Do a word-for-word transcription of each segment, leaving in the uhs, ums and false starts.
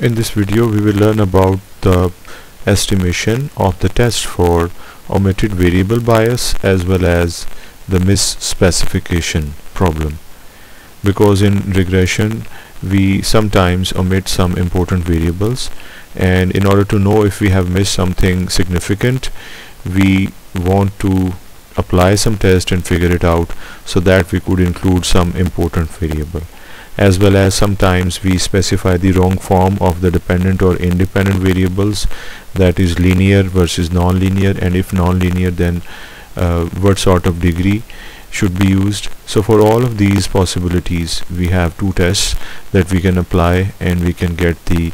In this video we will learn about the estimation of the test for omitted variable bias as well as the misspecification problem, because in regression we sometimes omit some important variables, and in order to know if we have missed something significant we want to apply some test and figure it out so that we could include some important variable. As well as sometimes we specify the wrong form of the dependent or independent variables, that is linear versus non-linear, and if non-linear then uh, what sort of degree should be used. So for all of these possibilities we have two tests that we can apply, and we can get the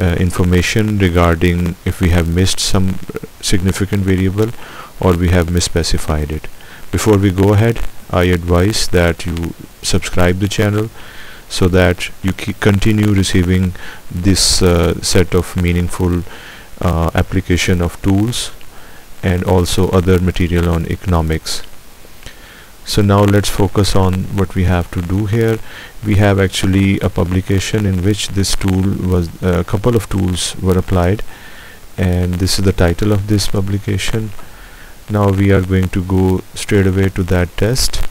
uh, information regarding if we have missed some significant variable or we have misspecified it. Before we go ahead, I advise that you subscribe the channel so that you keep continue receiving this uh, set of meaningful uh, application of tools and also other material on economics. So now let's focus on what we have to do here. We have actually a publication in which this tool was a uh, couple of tools were applied, and this is the title of this publication. Now we are going to go straight away to that test.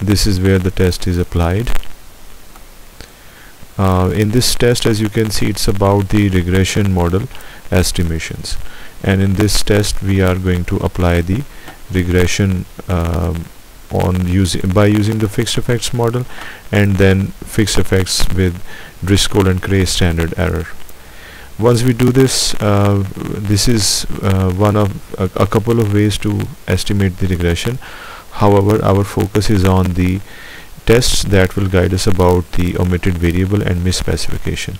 This is where the test is applied. Uh, in this test, as you can see, it's about the regression model estimations, and in this test we are going to apply the regression uh, on using by using the fixed effects model and then fixed effects with Driscoll and Kraay standard error. Once we do this, uh, this is uh, one of a, a couple of ways to estimate the regression. However, our focus is on the tests that will guide us about the omitted variable and misspecification.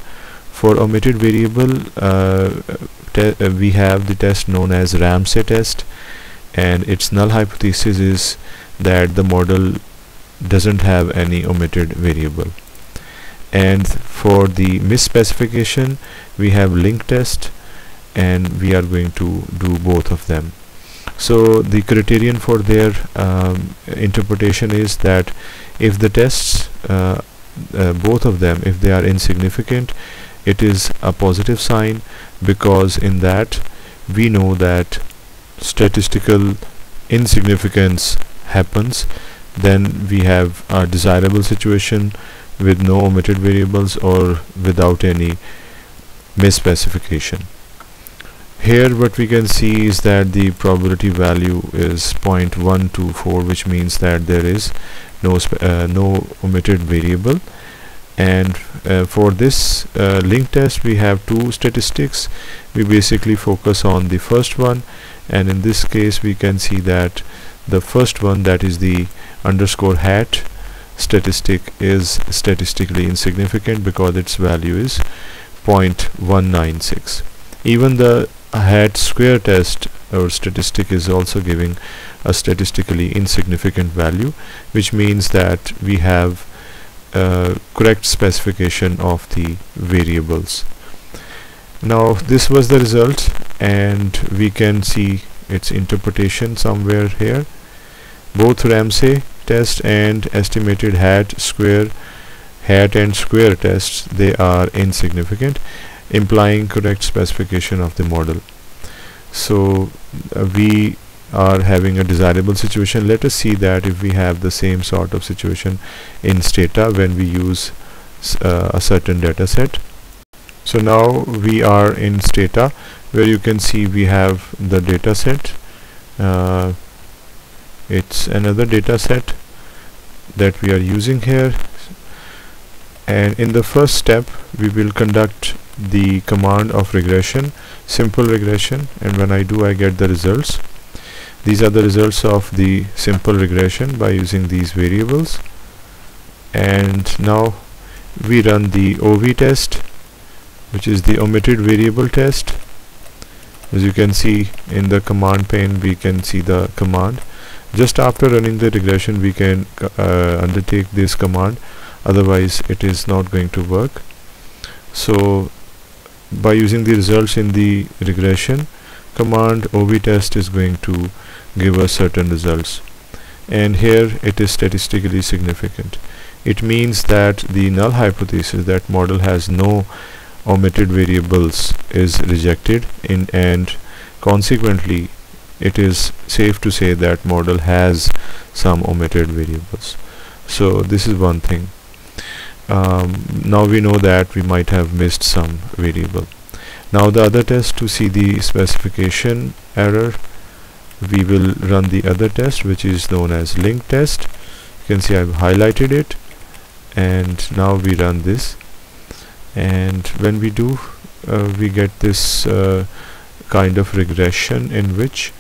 For omitted variable, uh, uh, we have the test known as Ramsey test, and its null hypothesis is that the model doesn't have any omitted variable. And for the misspecification, we have link test, and we are going to do both of them. So the criterion for their um, interpretation is that if the tests, uh, uh, both of them, if they are insignificant, it is a positive sign, because in that we know that statistical insignificance happens. Then we have a desirable situation with no omitted variables or without any misspecification. Here what we can see is that the probability value is zero point one two four, which means that there is no sp uh, no omitted variable. And uh, for this uh, link test we have two statistics. We basically focus on the first one, and in this case we can see that the first one, that is the underscore hat statistic, is statistically insignificant because its value is zero point one nine six. Even the hat square test or statistic is also giving a statistically insignificant value, which means that we have uh, correct specification of the variables. Now this was the result, and we can see its interpretation somewhere here. Both Ramsey test and estimated hat square hat and square tests, they are insignificant, implying correct specification of the model. So uh, we are having a desirable situation. Let us see that if we have the same sort of situation in Stata when we use uh, a certain data set. So now we are in Stata, where you can see we have the data set. Uh, it's another data set that we are using here, and in the first step we will conduct the command of regression, simple regression, and when I do I get the results. These are the results of the simple regression by using these variables. And now we run the O V test, which is the omitted variable test. As you can see in the command pane, we can see the command. Just after running the regression we can uh, undertake this command, otherwise it is not going to work. So by using the results in the regression command, O V test is going to give us certain results, and here it is statistically significant. it means that the null hypothesis that model has no omitted variables is rejected, in and consequently it is safe to say that model has some omitted variables. So this is one thing. Um, now we know that we might have missed some variable. Now the other test, to see the specification error, we will run the other test, which is known as link test. You can see I've highlighted it, and now we run this, and when we do, uh, we get this uh, kind of regression in which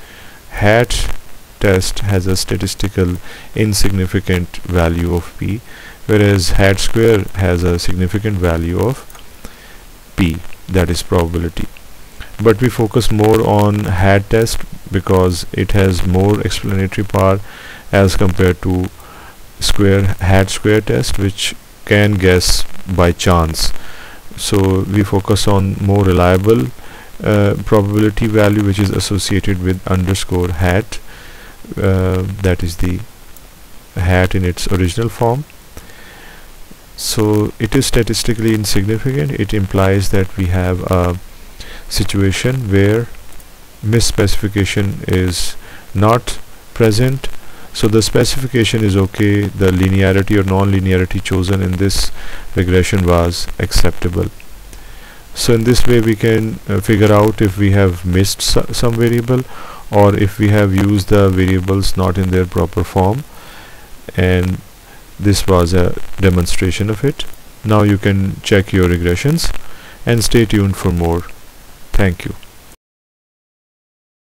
hat test has a statistical insignificant value of p, whereas hat square has a significant value of p, that is probability. But we focus more on hat test because it has more explanatory power as compared to square hat square test, which can guess by chance. So we focus on more reliable Uh, probability value, which is associated with underscore hat, uh, that is the hat in its original form. So it is statistically insignificant. It implies that we have a situation where misspecification is not present. So the specification is okay, the linearity or non-linearity chosen in this regression was acceptable. So in this way we can uh, figure out if we have missed so some variable, or if we have used the variables not in their proper form, and this was a demonstration of it. Now you can check your regressions, and stay tuned for more. Thank you.